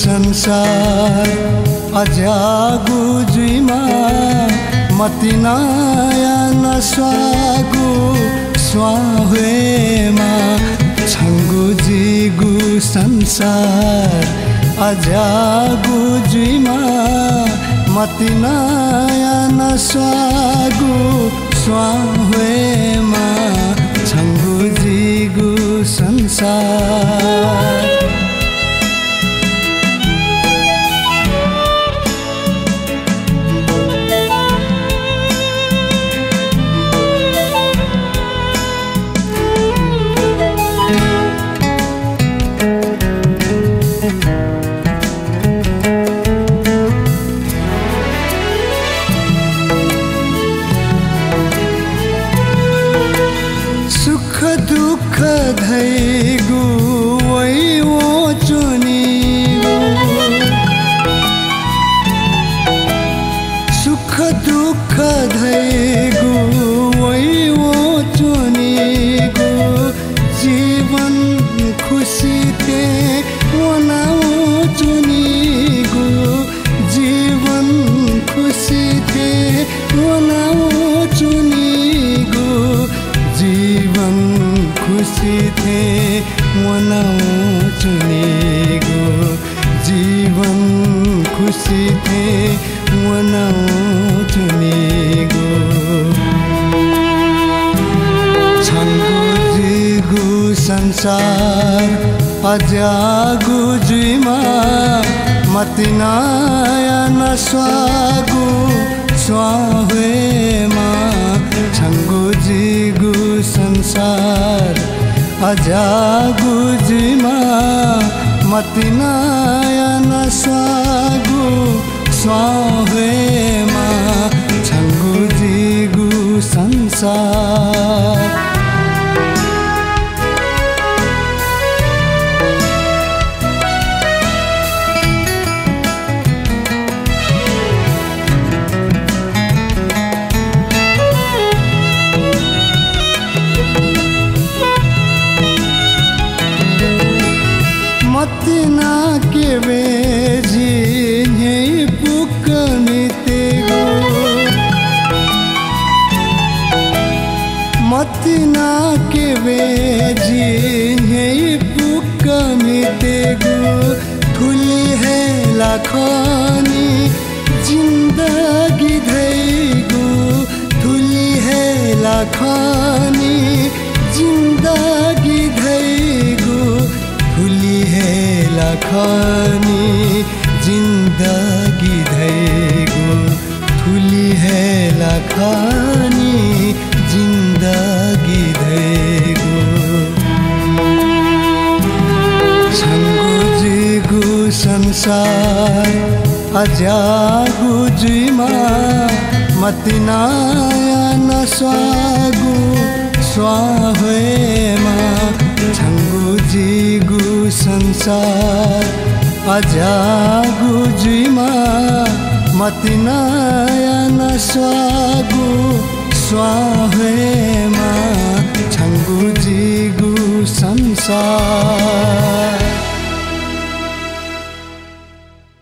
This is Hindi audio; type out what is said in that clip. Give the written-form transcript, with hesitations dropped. संसार अजागु जुइमा मतिनाया न स्वागु स्वाहेमा छंगु जिगु संसार अजागु जुइमा मतिनाया न स्वागु स्वाहेमा छंगु जिगु संसार धैगु वही वो चुनीगु सुख दुख धैगु वही वो चुनीगु जीवन खुशी के वनाओ चुनीगु जीवन खुशी के वनाओ चुनीगु जीवन खुशी थे मनाओ चुनीगु जीवन खुशी थे मनाओ चुनीगु छंगु जिगु संसार अजागु जुइमा मतिनाया न स्वागु स्वाहेमा छंगु जिगु संसार अजागु जुइमा मतिनाया न स्वागु स्वाहेमा छंगु जिगु संसार मतिना के बेजी यही पुकनिते गो मतिना के बेजी यही पुकनिते गो धुली है लाखानी जिंदगी धैगु धुली है लाखानी जिंदगी धैगु धुली है लाखानी जिंदगी धैगु धुली है लाखानी जिंदगी धैगु छंगु जिगु संसार अजागु जुइमा मतिनाया न स्वागु स्वाहेमा छंगु जिगु संसार अजागु जुइमा मतिनाया न स्वागु स्वाहेमा छंगु जिगु संसार।